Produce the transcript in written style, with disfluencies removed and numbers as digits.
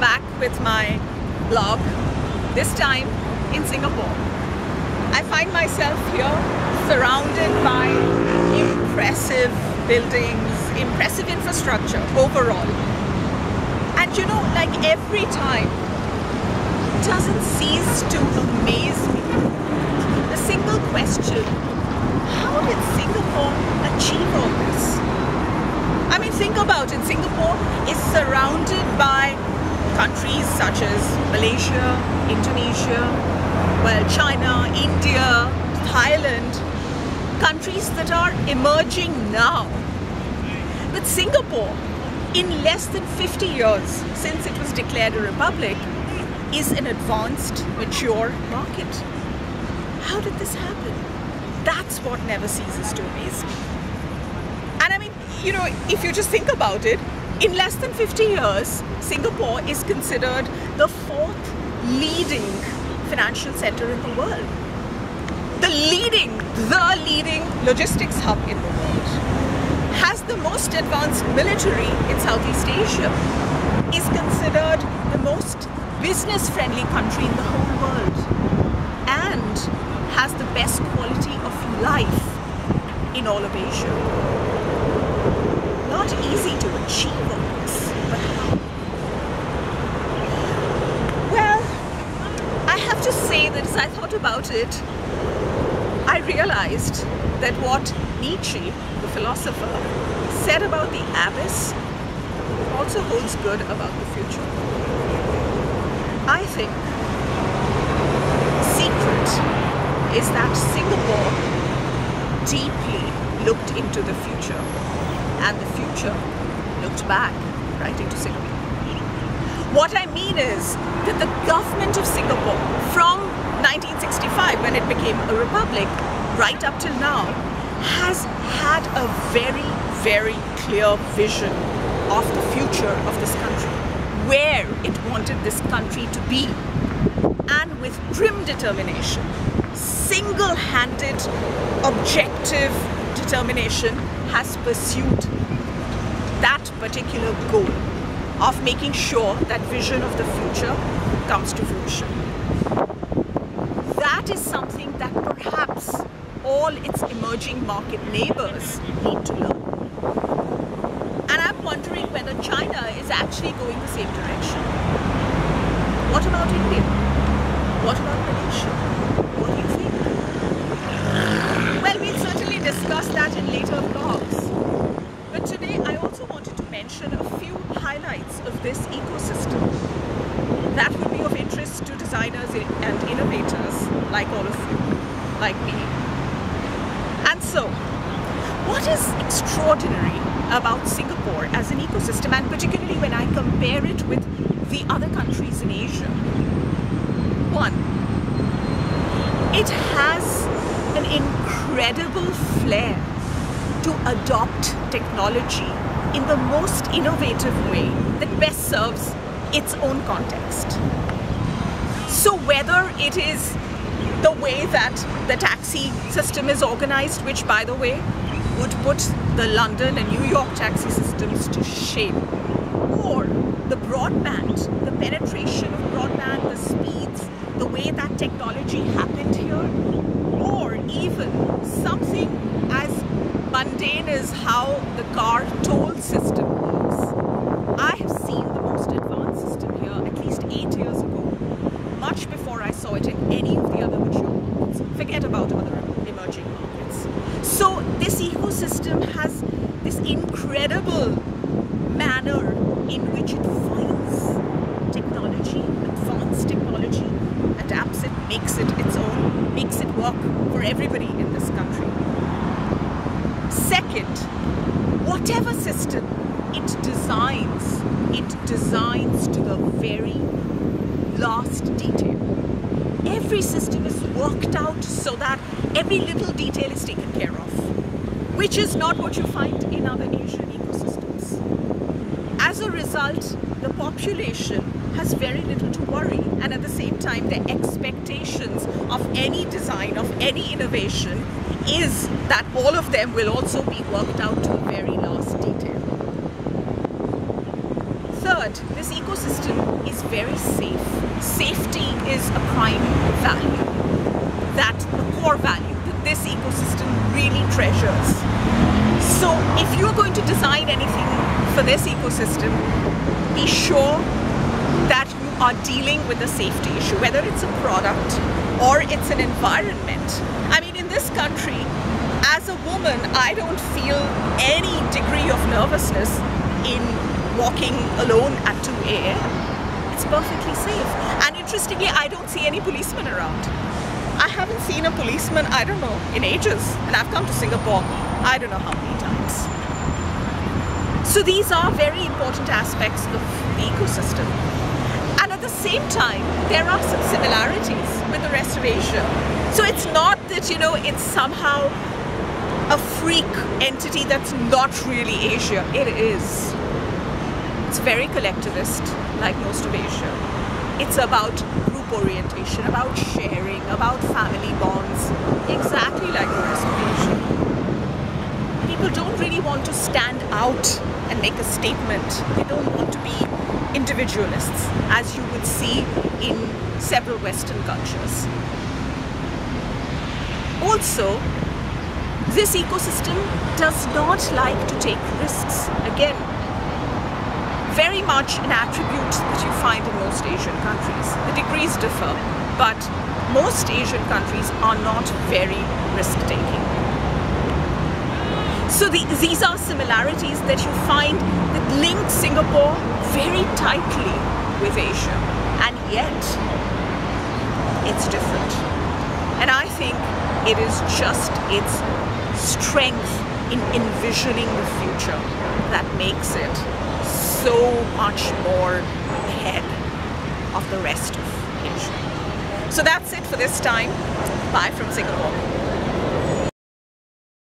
back with my blog, this time in Singapore. I find myself here surrounded by impressive buildings, impressive infrastructure overall. And you know, like every time, it doesn't cease to amaze me. The single question, how did Singapore achieve all this? I mean, think about it. Singapore is surrounded by countries such as Malaysia, Indonesia, well, China, India, Thailand, countries that are emerging now. But Singapore, in less than 50 years since it was declared a republic, is an advanced, mature market. How did this happen? That's what never ceases to amaze me. And I mean, you know, if you just think about it, in less than 50 years, Singapore is considered the fourth leading financial center in the world. The leading logistics hub in the world. Has the most advanced military in Southeast Asia. Is considered the most business-friendly country in the whole world. And has the best quality of life in all of Asia. Not easy to achieve all this, but how? Well, I have to say that as I thought about it, I realized that what Nietzsche, the philosopher, said about the abyss also holds good about the future. I think the secret is that Singapore deeply looked into the future, and the future looked back right into Singapore. What I mean is that the government of Singapore, from 1965, when it became a republic, right up till now, has had a very, very clear vision of the future of this country, where it wanted this country to be. And with grim determination, single-handed, objective determination, has pursued that particular goal of making sure that vision of the future comes to fruition. That is something that perhaps all its emerging market neighbors need to learn. And I'm wondering whether China is actually going the same direction. What about India? What about Malaysia? What do you think? Well, we'll certainly discuss that in later vlogs. But today I also wanted to mention a few highlights of this ecosystem that would be of interest to designers and innovators like all of you, like me. And so, what is extraordinary about Singapore as an ecosystem, and particularly when I compare it with the other countries in Asia? One, it has an incredible flair to adopt technology in the most innovative way that best serves its own context. So whether it is the way that the taxi system is organized, which by the way would put the London and New York taxi systems to shame, or the broadband, the penetration of broadband, the speeds, the way that technology happened here, or even something as mundane as how the car toll system works. I have seen the most advanced system here at least 8 years ago, much before I saw it in any of the other mature markets. Forget about other emerging markets. So this ecosystem has this incredible manner in which it finds technology, advanced technology, adapts it, makes it its own, makes it work for everybody in this country. Second, whatever system it designs to the very last detail. Every system is worked out so that every little detail is taken care of, which is not what you find in other Asian ecosystems. As a result, the population has very little to worry, and at the same time, the expectations of any design, of any innovation, is that all of them will also be worked out to the very last detail. Third, third, this ecosystem is very safe. Safety is a prime value, that's the core value that this ecosystem really treasures. So if you're going to design anything for this ecosystem, be sure that you are dealing with a safety issue, whether it's a product or it's an environment. I mean, in this country, as a woman, I don't feel any degree of nervousness in walking alone at 2 a.m. It's perfectly safe. And interestingly, I don't see any policemen around. I haven't seen a policeman, I don't know, in ages. And I've come to Singapore, I don't know how many times. So these are very important aspects of the ecosystem. And at the same time, there are some similarities with the rest of Asia. So it's not that, you know, it's somehow a freak entity that's not really Asia. It is. It's very collectivist, like most of Asia. It's about group orientation, about sharing, about family bonds, exactly like the rest of Asia. People don't really want to stand out and make a statement. They don't want to be individualists, as you would see in several Western cultures. Also, this ecosystem does not like to take risks. Again, very much an attribute that you find in most Asian countries. The degrees differ, but most Asian countries are not very risk-taking. So these are similarities that you find that link Singapore very tightly with Asia. And yet, it's different. And I think it is just its strength in envisioning the future that makes it so much more ahead of the rest of Asia. So that's it for this time. Bye from Singapore.